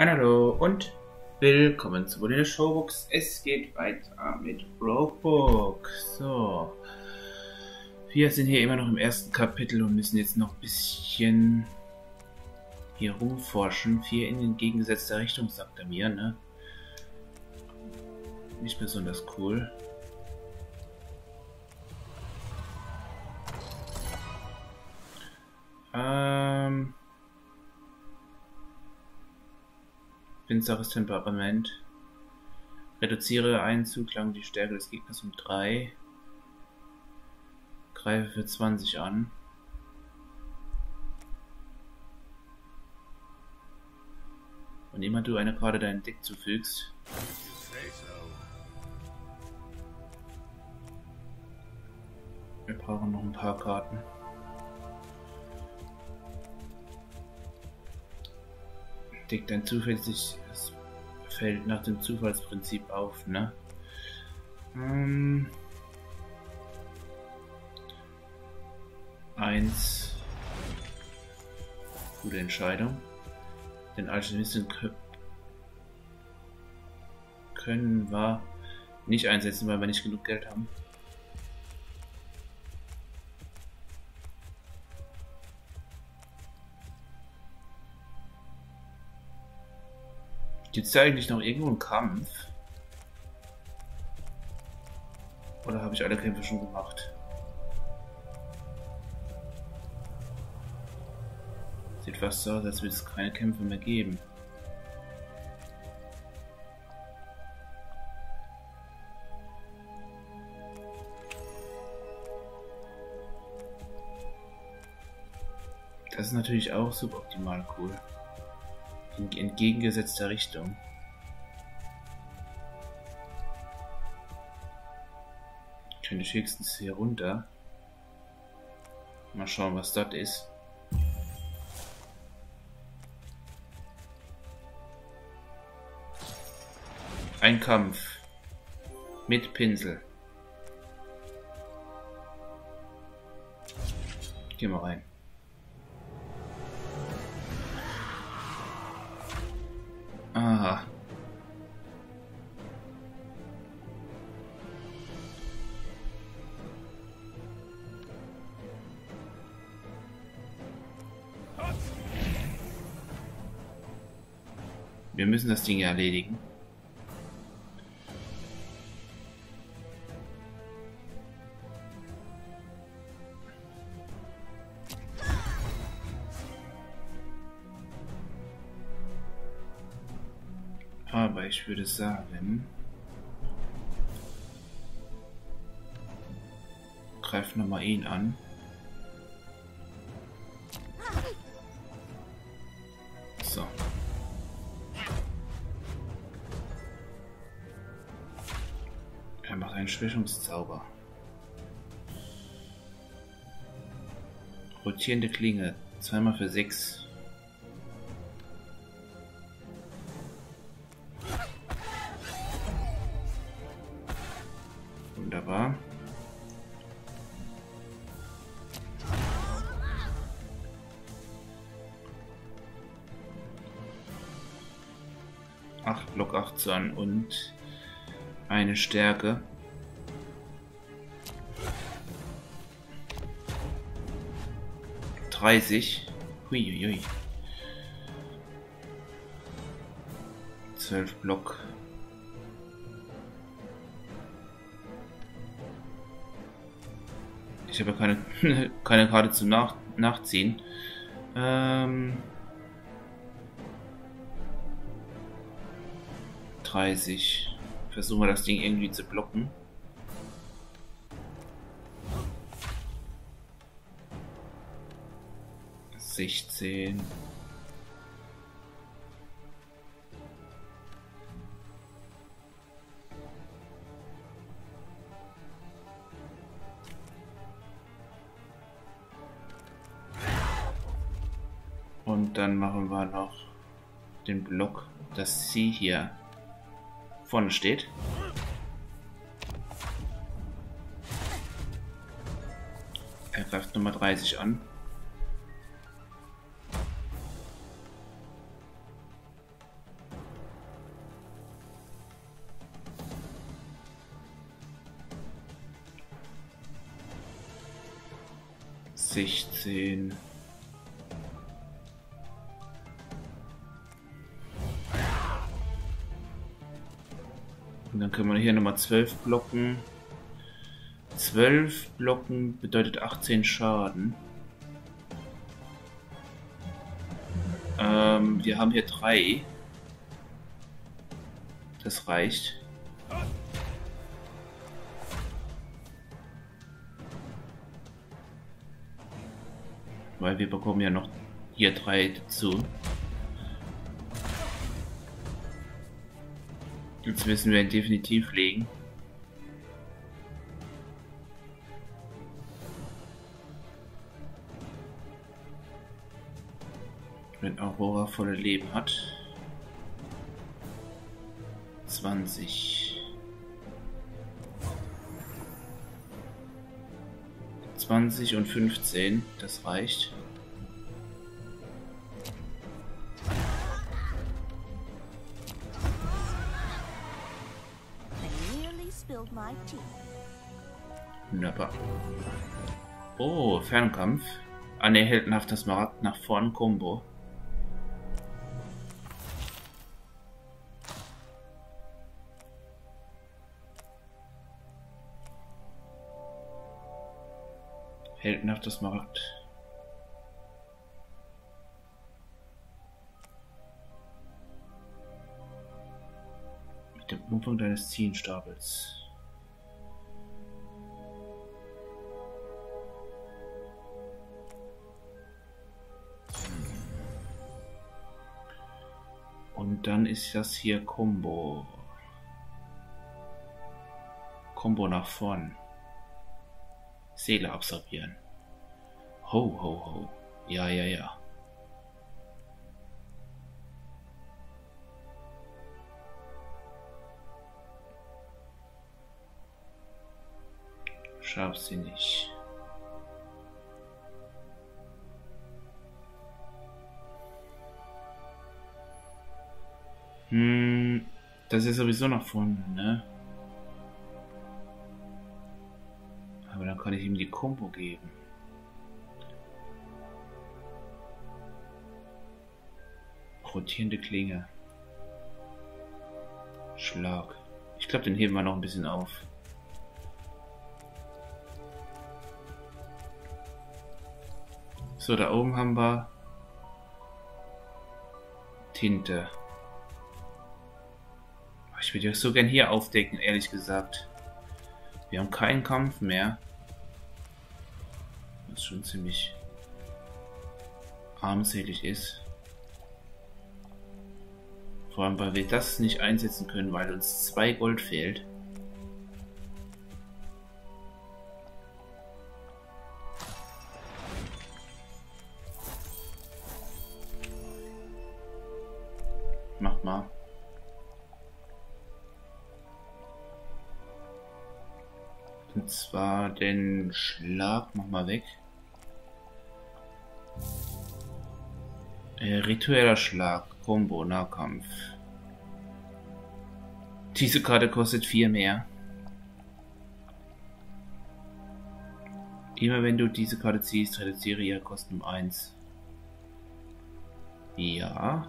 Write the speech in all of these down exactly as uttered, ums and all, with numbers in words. Hallo und willkommen zu Wollinios Showbox. Es geht weiter mit Roguebook. So, wir sind hier immer noch im ersten Kapitel und müssen jetzt noch ein bisschen hier rumforschen. Vier in entgegengesetzter Richtung, sagt er mir, ne? Nicht besonders cool. Ähm... Finsteres Temperament. Reduziere einen Zuglang die Stärke des Gegners um drei. Greife für zwanzig an. Wann immer du eine Karte deinem Deck zufügst. Wir brauchen noch ein paar Karten. Deck dein zufälliges Feld nach dem Zufallsprinzip auf, ne? Ähm, eins. Gute Entscheidung. Den Alchemisten können wir nicht einsetzen, weil wir nicht genug Geld haben. Gibt es da eigentlich noch irgendwo einen Kampf? Oder habe ich alle Kämpfe schon gemacht? Sieht fast so aus, als würde es keine Kämpfe mehr geben. Das ist natürlich auch suboptimal cool. In entgegengesetzter Richtung. Könnte ich höchstens hier runter. Mal schauen, was das ist. Ein Kampf. Mit Pinsel. Geh mal rein. Aha. Wir müssen das Ding erledigen. Aber ich würde sagen, greif nochmal ihn an. So. Er macht einen Schwächungszauber. Rotierende Klinge, zweimal für sechs. Wunderbar. acht Block achtzehn und eine Stärke. dreißig. Huiuiui. zwölf Block. Ich habe keine, keine Karte zum Nach Nachziehen. Ähm, dreißig. Versuchen wir das Ding irgendwie zu blocken. sechzehn. Und dann machen wir noch den Block, dass sie hier vorne steht. Er greift Nummer dreißig an. sechzehn. Und dann können wir hier nochmal zwölf blocken. zwölf blocken bedeutet achtzehn Schaden. Ähm, wir haben hier drei. Das reicht. Weil wir bekommen ja noch hier drei dazu. Jetzt müssen wir ihn definitiv legen. Wenn Aurora volle Leben hat. zwanzig. zwanzig und fünfzehn, das reicht. Wunderbar. Oh, Fernkampf. Ein heldenhafter Smaragd nach vorn Combo. Heldenhafter Smaragd. Mit dem Umfang deines Ziehenstapels. Und dann ist das hier Combo. Combo nach vorn. Seele absorbieren. Ho, ho, ho. Ja, ja, ja. Scharfsinnig. Hm, das ist sowieso nach vorne, ne? Aber dann kann ich ihm die Combo geben. Rotierende Klinge. Schlag. Ich glaube, den heben wir noch ein bisschen auf. So, da oben haben wir Tinte. Ich würde das so gern hier aufdecken, ehrlich gesagt. Wir haben keinen Kampf mehr. Was schon ziemlich armselig ist. Vor allem, weil wir das nicht einsetzen können, weil uns zwei Gold fehlt. Macht mal. Und zwar den Schlag mach mal weg. Äh, ritueller Schlag, Combo, Nahkampf. Diese Karte kostet vier mehr. Immer wenn du diese Karte ziehst, reduziere ihre Kosten um eins. Ja.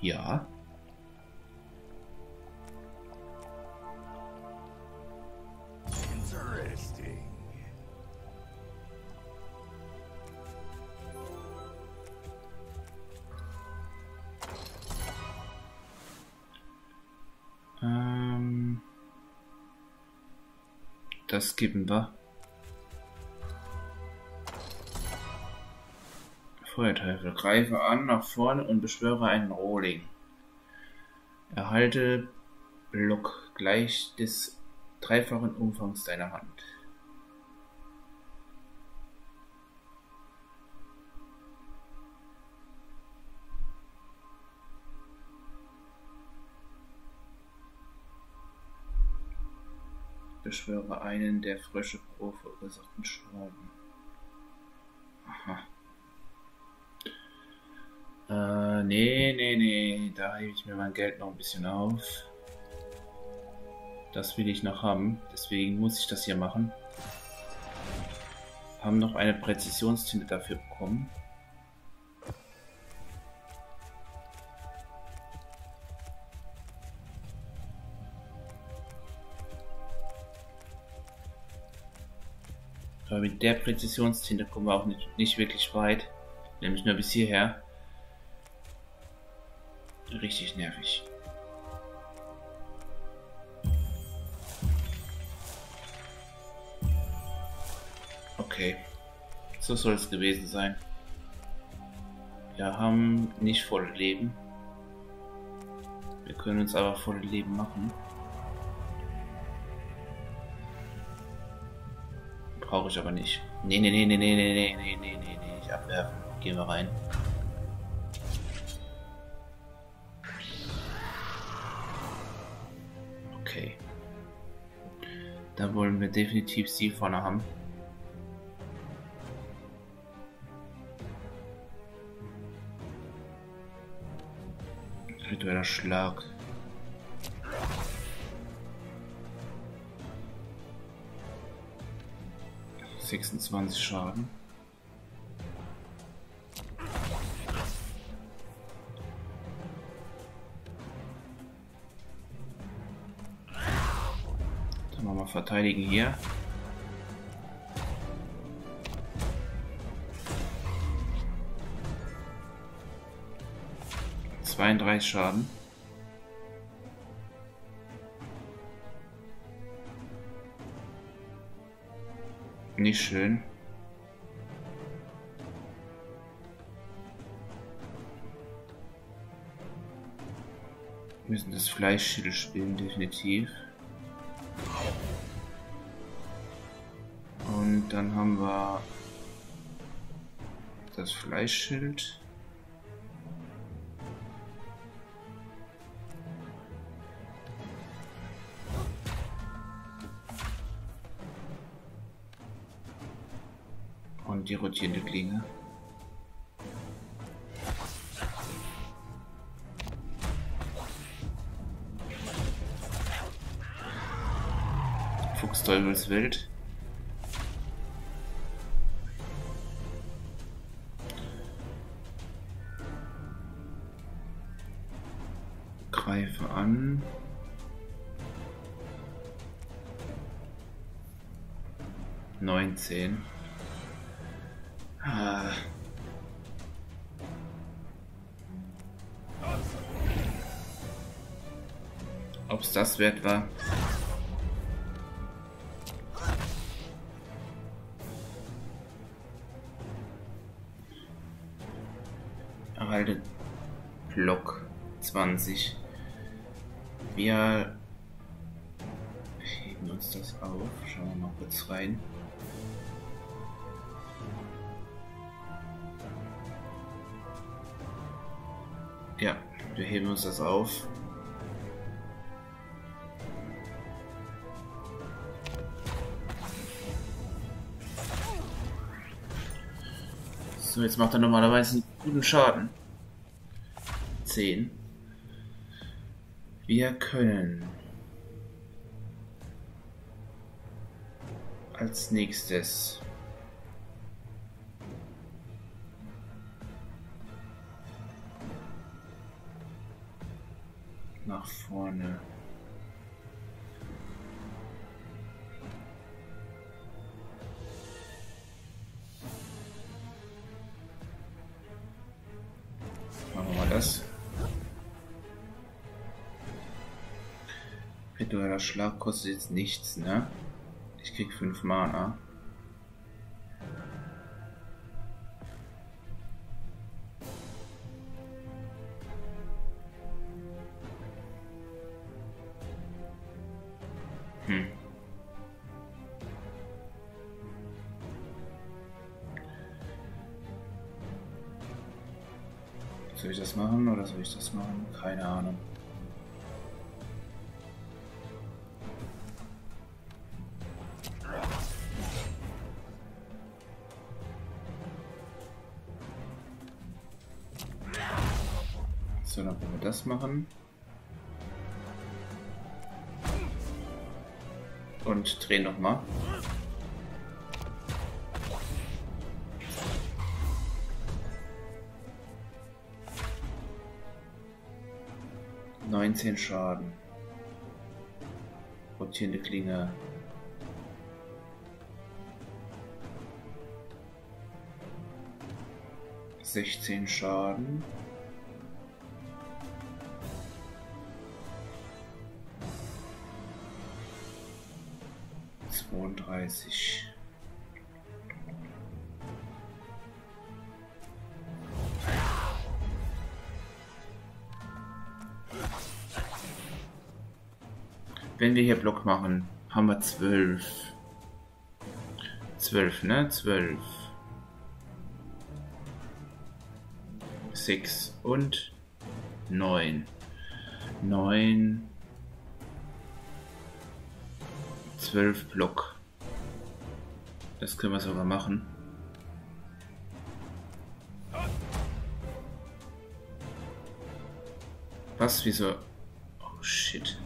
Ja. Das geben wir. Feuerteufel. Greife an, nach vorne und beschwöre einen Rohling. Erhalte Block gleich des dreifachen Umfangs deiner Hand. Beschwöre einen der Frösche pro verursachten Schaden. Aha. Äh, nee, nee, nee. Da hebe ich mir mein Geld noch ein bisschen auf. Das will ich noch haben. Deswegen muss ich das hier machen. haben noch eine Präzisionstinte dafür bekommen. Aber mit der Präzisionstinte kommen wir auch nicht, nicht wirklich weit, nämlich nur bis hierher. Richtig nervig. Okay, so soll es gewesen sein. Wir haben nicht voll Leben. Wir können uns aber voll Leben machen. Brauche ich aber nicht. Nee, nee, nee, nee, nee, nee, nee, nee, nee, nee, nicht abwerfen. Gehen wir rein. Okay. Da wollen wir definitiv sie vorne haben. Ritueller Schlag. sechsundzwanzig Schaden. Dann machen wir verteidigen hier. zweiunddreißig Schaden. Nicht schön. Wir müssen das Fleischschild spielen, definitiv. Und dann haben wir das Fleischschild. Die rotierende Klinge. Fuchsteufelswild. Greife an. neunzehn. Ah. Ob es das wert war? Erhalte Block zwanzig. Wir heben uns das auf. Schauen wir mal kurz rein. Ja, wir heben uns das auf. So, jetzt macht er normalerweise einen guten Schaden. zehn. Wir können als nächstes nach vorne. Machen wir mal das. Ritueller Schlag kostet jetzt nichts, ne? Ich krieg fünf Mana. Hm. Soll ich das machen oder soll ich das machen? Keine Ahnung. So, dann wollen wir das machen. Und drehen nochmal. neunzehn Schaden. Rotierende Klinge. sechzehn Schaden. zweiunddreißig. Wenn wir hier Block machen, haben wir zwölf. zwölf, ne? zwölf. sechs und neun. neun. zwölf Block. Das können wir sogar machen. Was, wieso? Oh shit.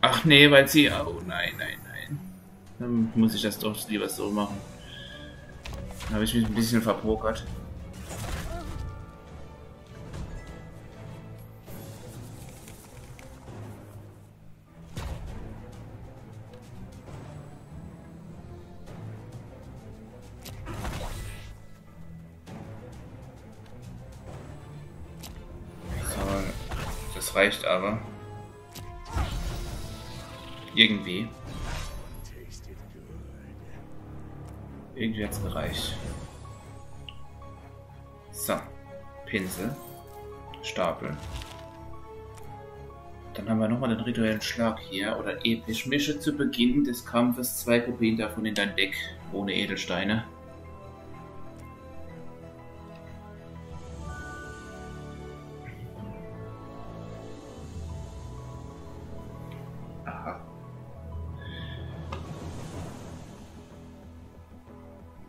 Ach nee, weil sie... Oh nein, nein, nein. Dann muss ich das doch lieber so machen. Da habe ich mich ein bisschen verpokert. Das reicht aber. Irgendwie. Irgendwie hat es gereicht. So. Pinsel. Stapel. Dann haben wir nochmal den rituellen Schlag hier. Oder episch. Mische zu Beginn des Kampfes zwei Kopien davon in dein Deck. Ohne Edelsteine.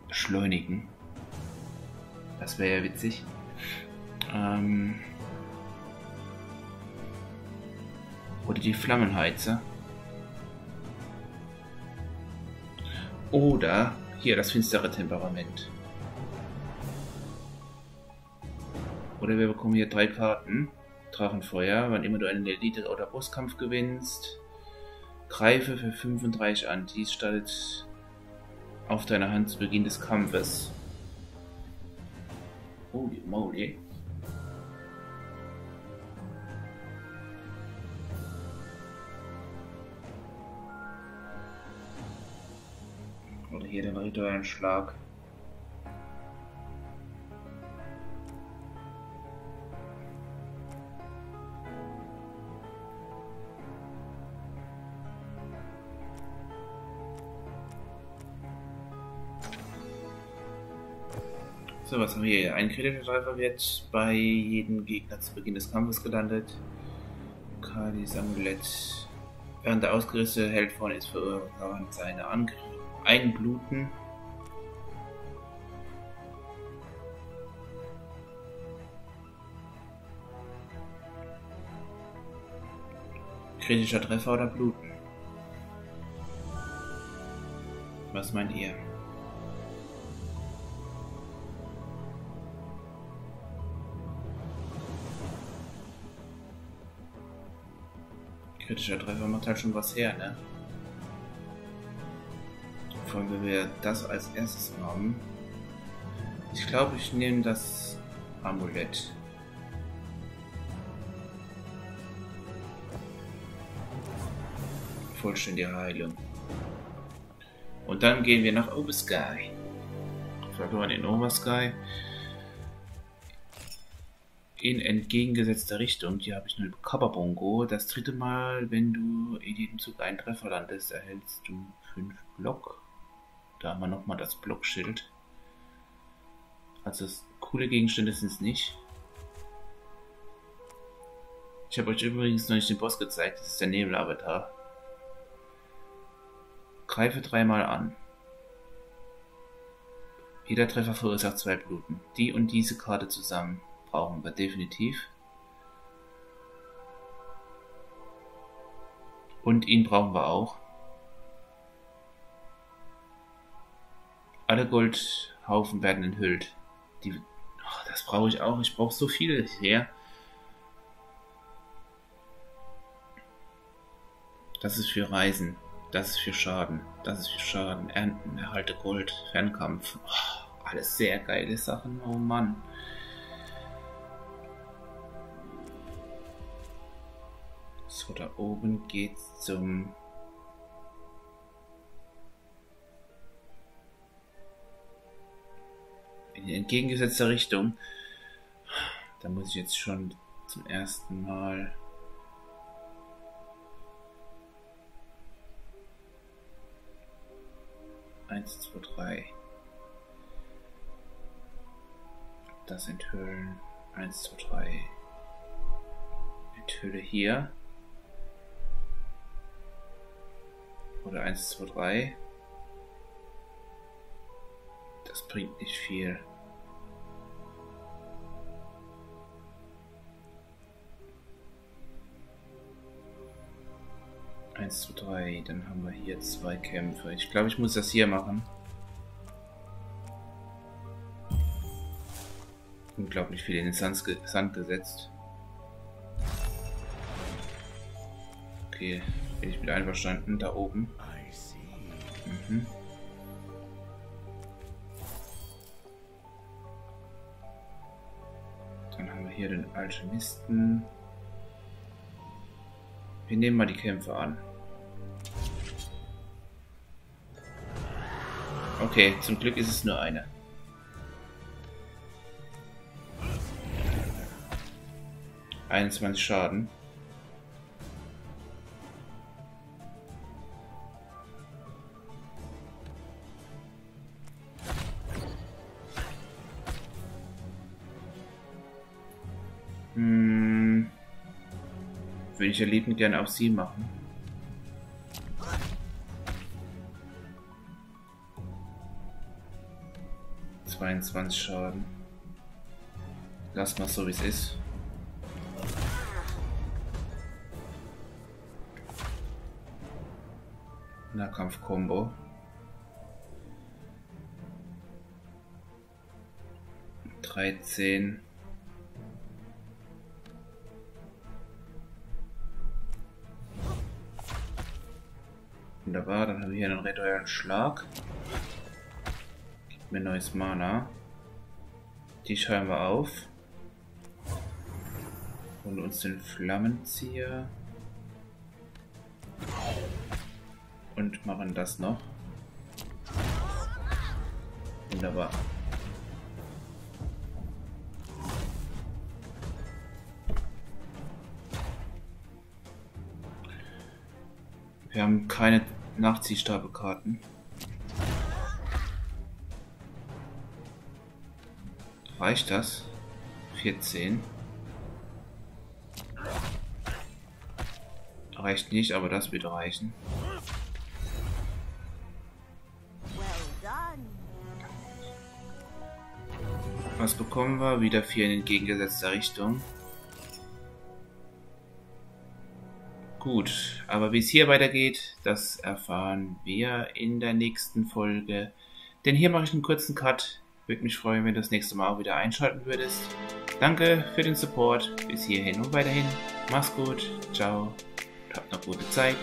Beschleunigen. Das wäre ja witzig. Ähm Oder die Flammenheizer. Oder hier das finstere Temperament. Oder wir bekommen hier drei Karten. Drachenfeuer, wann immer du einen Elite- oder Bosskampf gewinnst. Greife für fünfunddreißig an. Dies startet auf deiner Hand zu Beginn des Kampfes. Holy moly. Oder hier den rituellen Schlag. So, was haben wir hier? Ein kritischer Treffer wird bei jedem Gegner zu Beginn des Kampfes gelandet. Kalis Amulett. Während der ausgerüstete Held vorne ist, verursacht seine Angriffe. Einbluten. Kritischer Treffer oder Bluten? Was meint ihr? Kritischer Treffer macht halt schon was her, ne? Vor allem, wenn wir das als erstes haben. Ich glaube, ich nehme das Amulett. Vollständige Heilung. Und dann gehen wir nach Oversky. Vielleicht mal in Oversky. In entgegengesetzter Richtung. Hier habe ich nur Kababongo. Das dritte Mal, wenn du in jedem Zug einen Treffer landest, erhältst du fünf Block. Da haben wir nochmal das Blockschild. Also coole Gegenstände sind es nicht. Ich habe euch übrigens noch nicht den Boss gezeigt. Das ist der Nebelavatar. Greife dreimal an. Jeder Treffer verursacht zwei Bluten. Die und diese Karte zusammen. Brauchen wir definitiv. Und ihn brauchen wir auch. Alle Goldhaufen werden enthüllt. Die... Oh, das brauche ich auch. Ich brauche so viel her. Das ist für Reisen. Das ist für Schaden. Das ist für Schaden. Ernten, erhalte Gold, Fernkampf. Oh, alles sehr geile Sachen. Oh Mann. So, da oben geht's zum... in die entgegengesetzte Richtung. Da muss ich jetzt schon zum ersten Mal... eins, zwei, drei. Das enthüllen. eins, zwei, drei. Enthülle hier. Oder eins, zwei, drei. Das bringt nicht viel. eins zu drei, dann haben wir hier zwei Kämpfe. Ich glaube, ich muss das hier machen. Unglaublich viel in den Sand, ge Sand gesetzt. Okay, bin ich mit einverstanden. Da oben. Mhm. Dann haben wir hier den Alchemisten. Wir nehmen mal die Kämpfe an. Okay, zum Glück ist es nur eine. einundzwanzig Schaden. Hm. Würde ich ja liebend gerne auf sie machen. zweiundzwanzig Schaden. Lass mal so, wie es ist. Nahkampf-Kombo. dreizehn. Wunderbar, dann haben wir hier einen regulären Schlag. Gibt mir neues Mana. Die schreiben wir auf. Und uns den Flammenzieher. Und machen das noch. Wunderbar. Wir haben keine Nachziehstabelkarten. Reicht das? vierzehn. Reicht nicht, aber das wird reichen. Was bekommen wir? Wieder vier in entgegengesetzter Richtung. Gut, aber wie es hier weitergeht, das erfahren wir in der nächsten Folge. Denn hier mache ich einen kurzen Cut. Würde mich freuen, wenn du das nächste Mal auch wieder einschalten würdest. Danke für den Support. Bis hierhin und weiterhin. Mach's gut. Ciao. Habt noch gute Zeit.